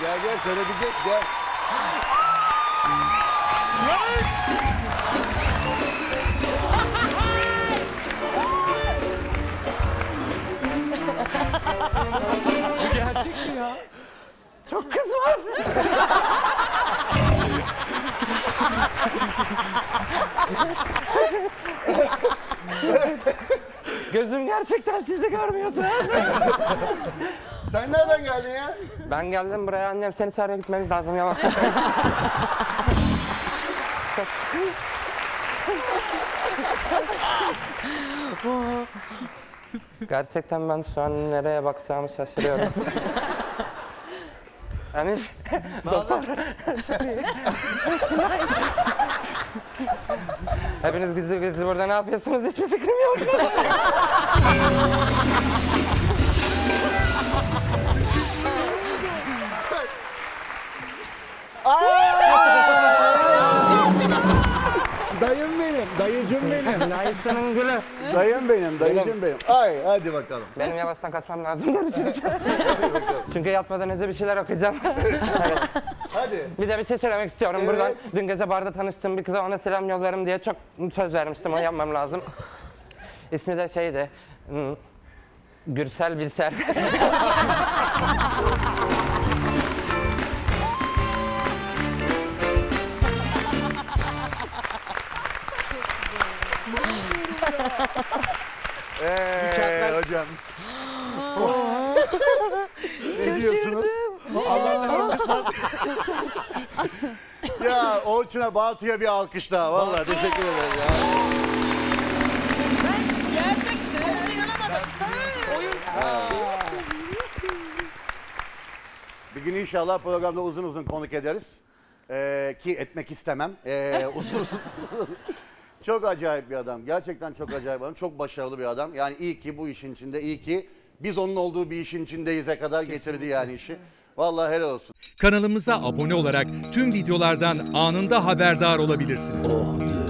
Gel gel söyledik gel. Bu gerçek mi ya? Çok kız var. Gözüm gerçekten sizi görmüyorsun. Sen nereden geldin ya? Ben geldim buraya, annem seni saraya gitmemiz lazım yavaş. Gerçekten ben şu an nereye bakacağımı şaşırıyorum. Emir, doktor. Hepiniz gizli gizli burada ne yapıyorsunuz? Hiçbir fikrim yok. Dayım benim, dayıcım benim. Layısının gülü. Dayım benim, dayıcım benim. Ay, hadi bakalım. Benim yavaştan kaçmam lazım. Çünkü yatmadan önce bir şeyler okuyacağım. Hadi. Bir de bir şey söylemek istiyorum buradan. Dün gece barda tanıştığım bir kıza ona selam yollarım diye çok söz vermiştim. Onu yapmam lazım. İsmi de şeydi. Gürsel Bilsel. Hocamız. Ne diyorsunuz? Ya Orçun'a, Batu'ya bir alkış daha. Vallahi teşekkür ederim ya. Ben gerçekten inanamadım. Bir gün inşallah programda uzun uzun konuk ederiz. Ki etmek istemem. Uzun uzun. Çok acayip bir adam. Gerçekten çok acayip bir adam. Çok başarılı bir adam. Yani iyi ki bu işin içinde, iyi ki biz onun olduğu bir işin içindeyiz'e kadar getirdi yani işi. Vallahi helal olsun. Kanalımıza abone olarak tüm videolardan anında haberdar olabilirsiniz.